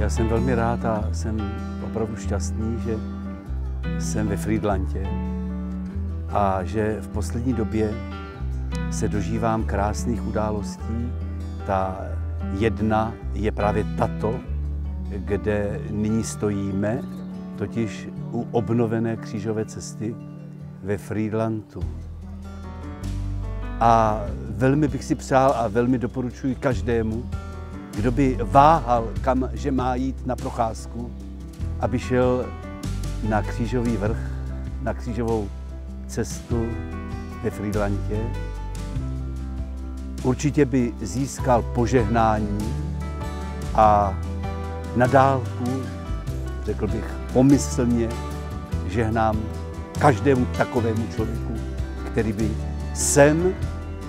Já jsem velmi rád a jsem opravdu šťastný, že jsem ve Frýdlantě a že v poslední době se dožívám krásných událostí. Ta jedna je právě tato, kde nyní stojíme, totiž u obnovené křížové cesty ve Frýdlantu. A velmi bych si přál a velmi doporučuji každému, kdo by váhal, kam že má jít na procházku, aby šel na křížový vrch, na křížovou cestu ve Frýdlantě. Určitě by získal požehnání a na dálku, řekl bych pomyslně, žehnám každému takovému člověku, který by sem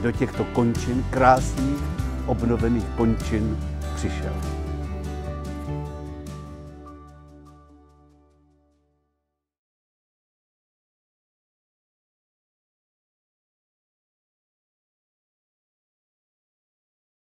do těchto končin, krásných, obnovených končin přišel.